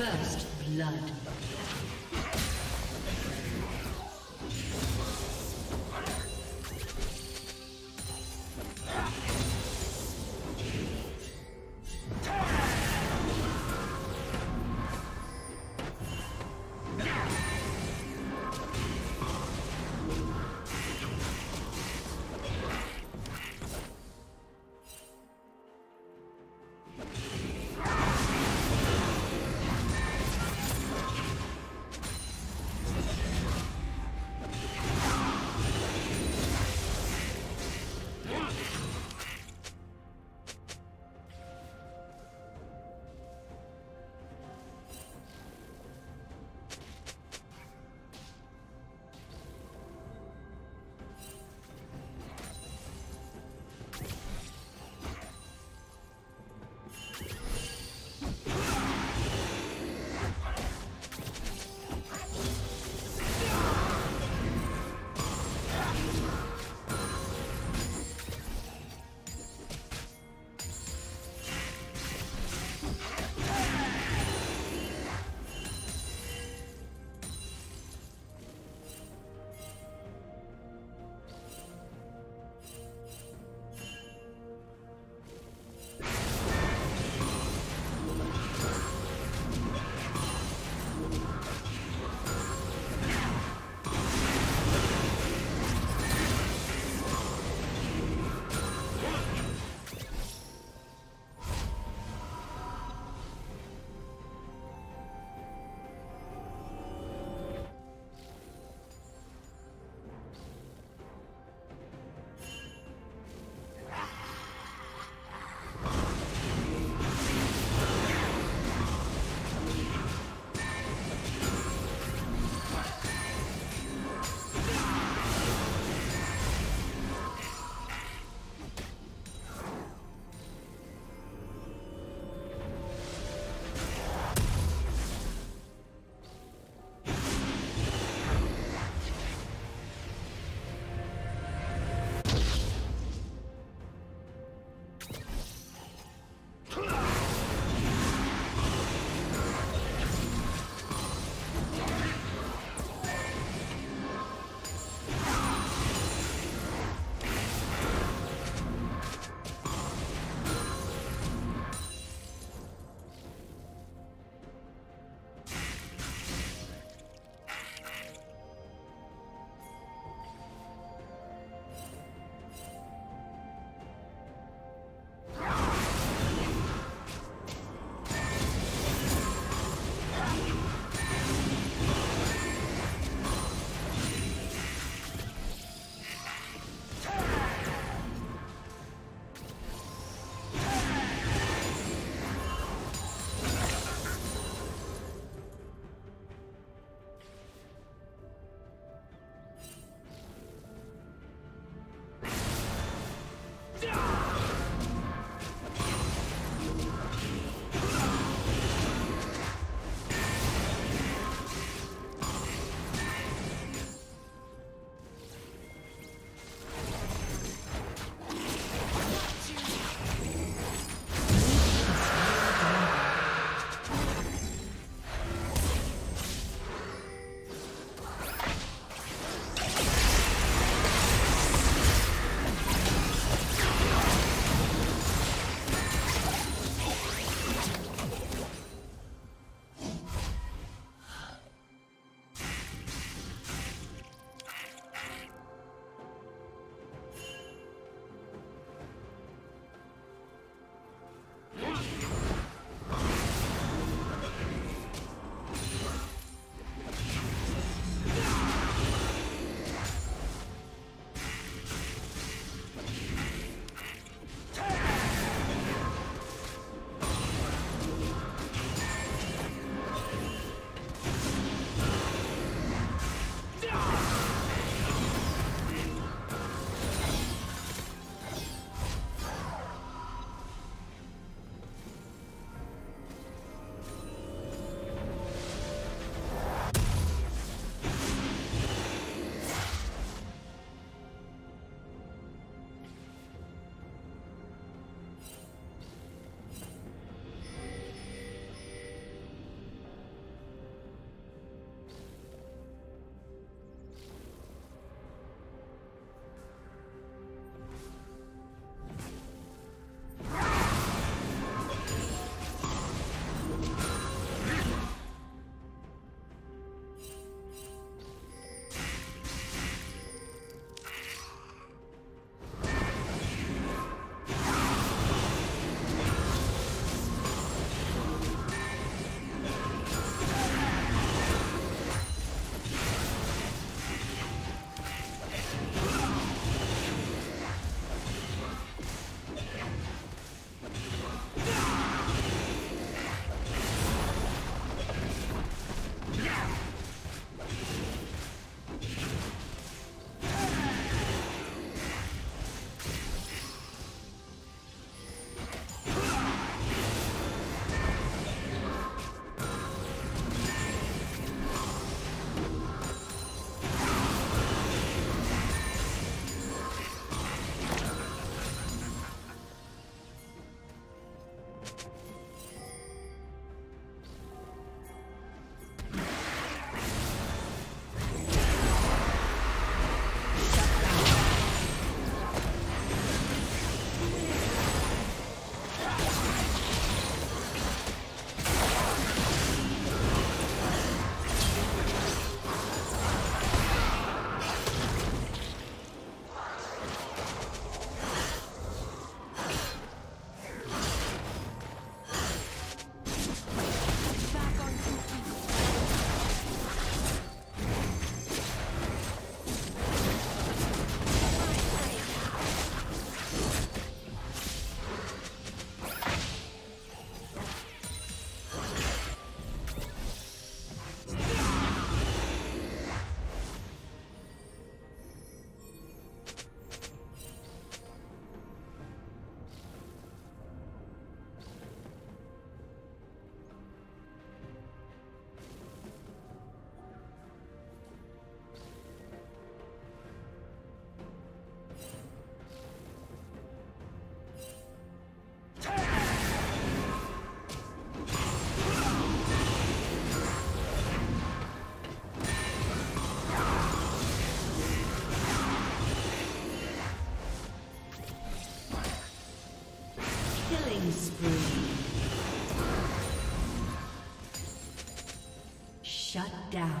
First blood. Shut down.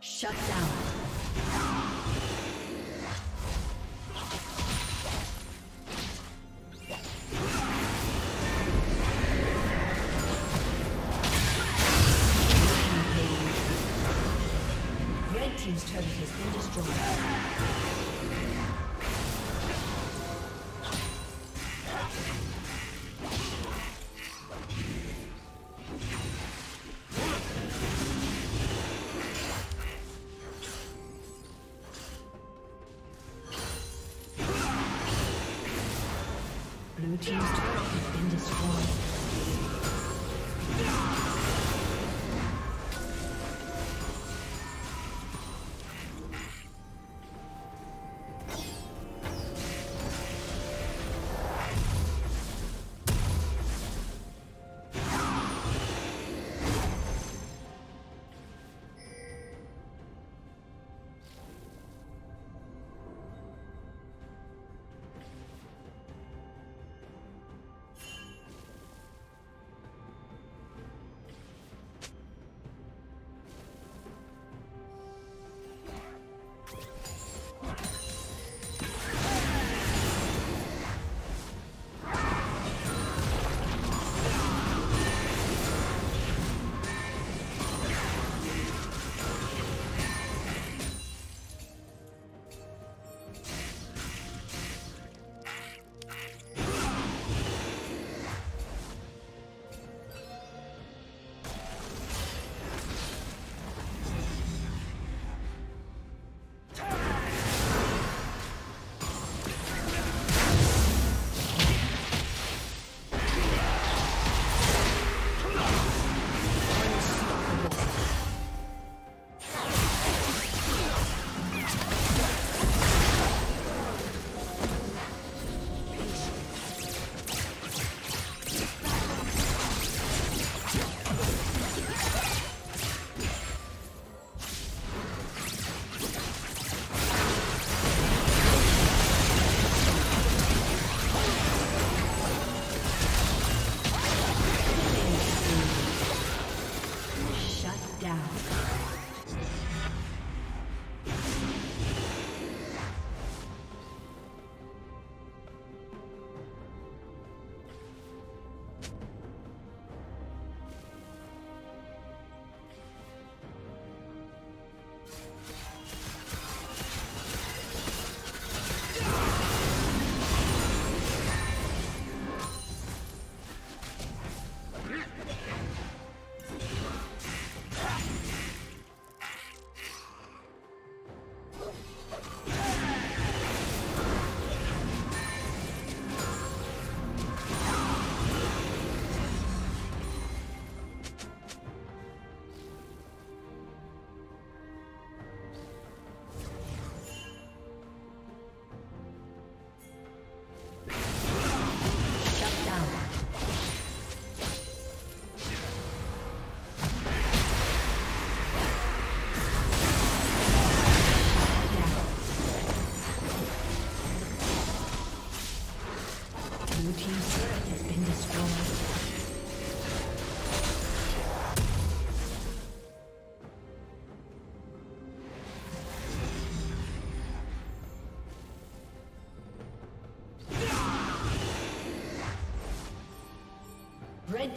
Shut down. Team's turret has been destroyed. Blue team's turret has been destroyed. Red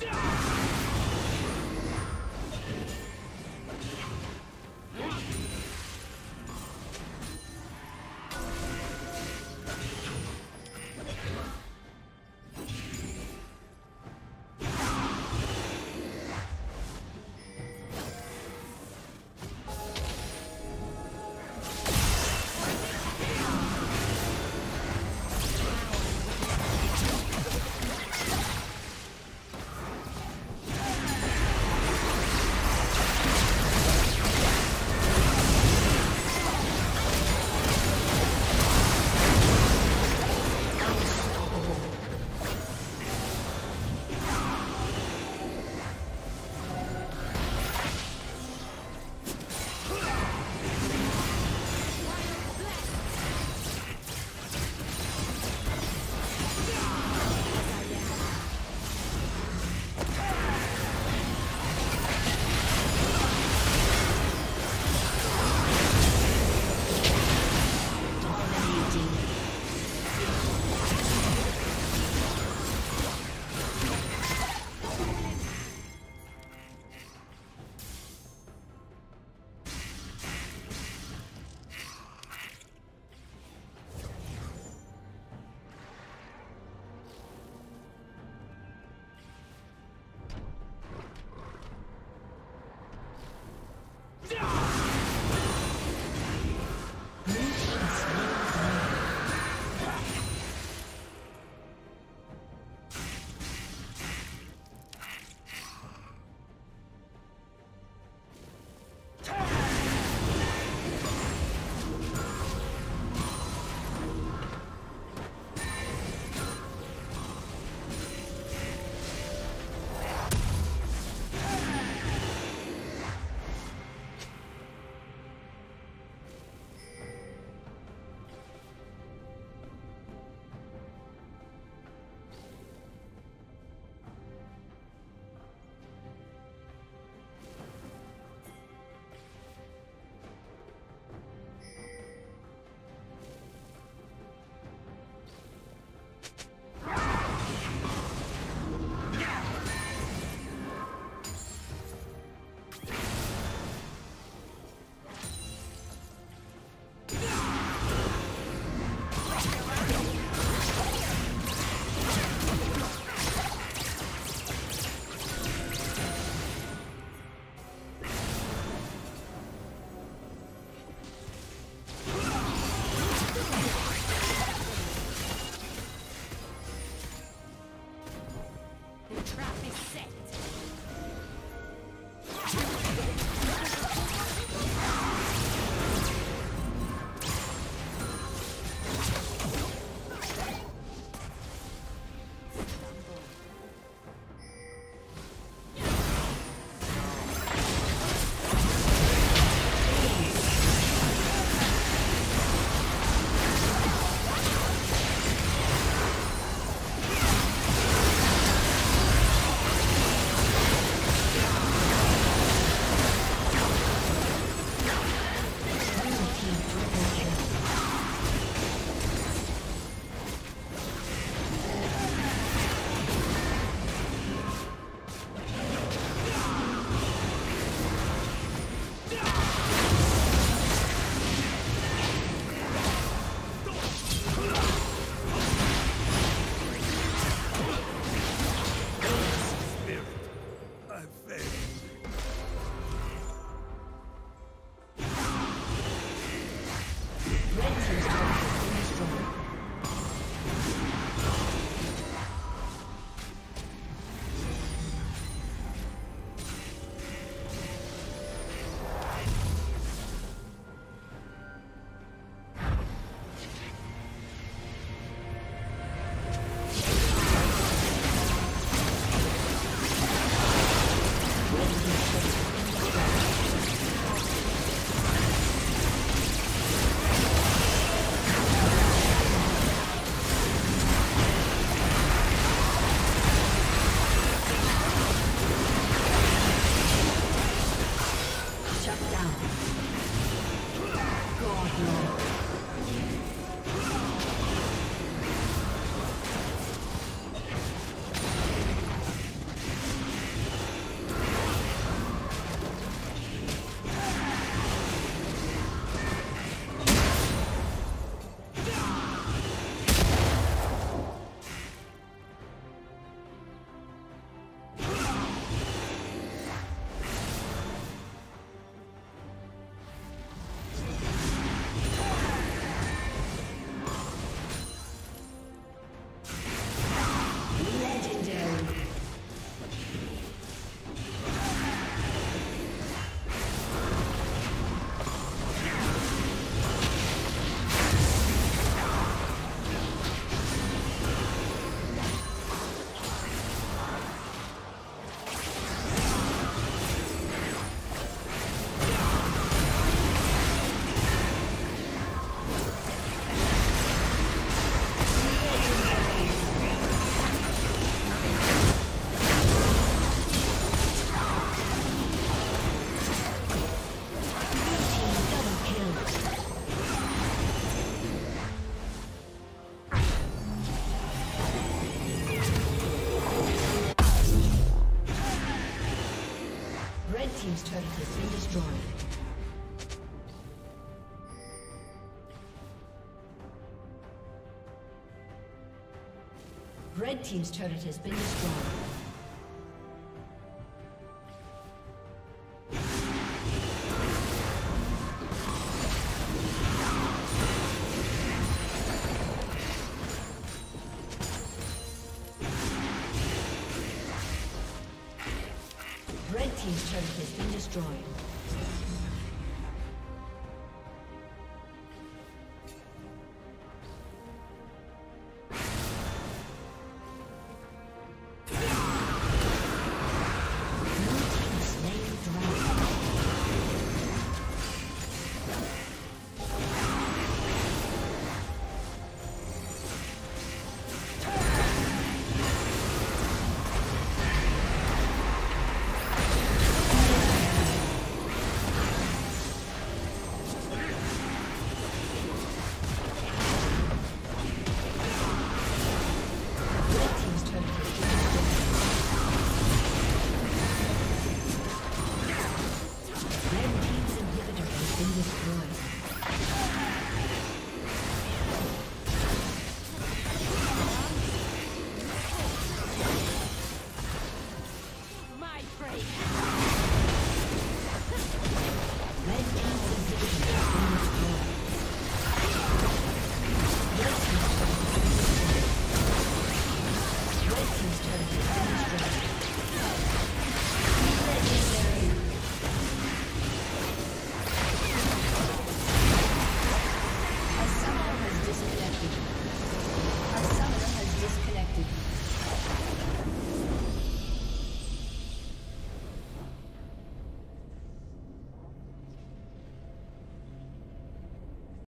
No! team's turret has been destroyed. Red team's turret has been destroyed. Red team's turret has been destroyed.